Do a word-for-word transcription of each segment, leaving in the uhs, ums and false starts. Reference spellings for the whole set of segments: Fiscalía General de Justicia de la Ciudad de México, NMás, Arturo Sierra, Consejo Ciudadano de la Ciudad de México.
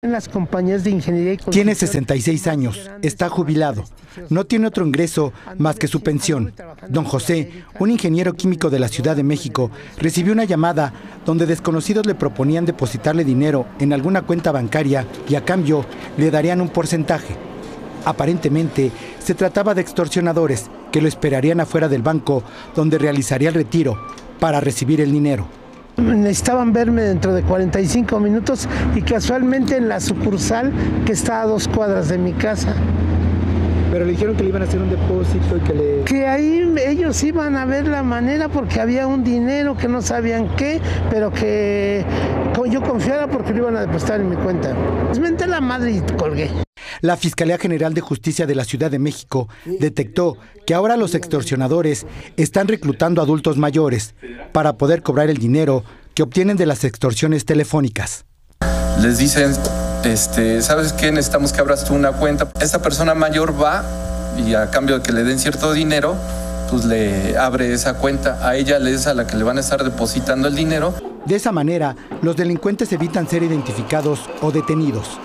En las compañías de ingeniería y tiene sesenta y seis años, está jubilado, no tiene otro ingreso más que su pensión. Don José, un ingeniero químico de la Ciudad de México, recibió una llamada donde desconocidos le proponían depositarle dinero en alguna cuenta bancaria y a cambio le darían un porcentaje. Aparentemente se trataba de extorsionadores que lo esperarían afuera del banco donde realizaría el retiro para recibir el dinero. Necesitaban verme dentro de cuarenta y cinco minutos y casualmente en la sucursal que está a dos cuadras de mi casa. Pero le dijeron que le iban a hacer un depósito y que le... Que ahí ellos iban a ver la manera porque había un dinero que no sabían qué, pero que yo confiara porque lo iban a depositar en mi cuenta. Les menté la madre y colgué. La Fiscalía General de Justicia de la Ciudad de México detectó que ahora los extorsionadores están reclutando adultos mayores para poder cobrar el dinero que obtienen de las extorsiones telefónicas. Les dicen, este, ¿sabes qué? Necesitamos que abras tú una cuenta. Esa persona mayor va y a cambio de que le den cierto dinero, pues le abre esa cuenta. A ella es a la que le van a estar depositando el dinero. De esa manera, los delincuentes evitan ser identificados o detenidos.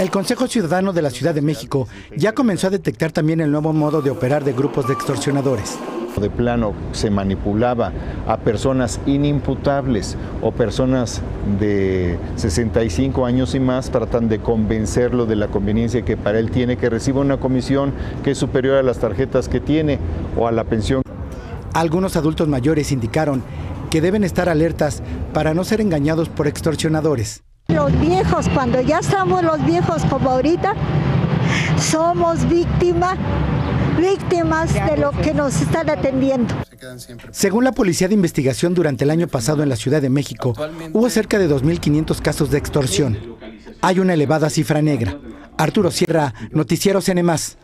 El Consejo Ciudadano de la Ciudad de México ya comenzó a detectar también el nuevo modo de operar de grupos de extorsionadores. De plano se manipulaba a personas inimputables o personas de sesenta y cinco años y más, tratan de convencerlo de la conveniencia que para él tiene que reciba una comisión que es superior a las tarjetas que tiene o a la pensión. Algunos adultos mayores indicaron que deben estar alertas para no ser engañados por extorsionadores. Los viejos, cuando ya estamos los viejos como ahorita, somos víctima, víctimas de lo que nos están atendiendo. Según la Policía de Investigación, durante el año pasado en la Ciudad de México hubo cerca de dos mil quinientos casos de extorsión. Hay una elevada cifra negra. Arturo Sierra, Noticieros N más.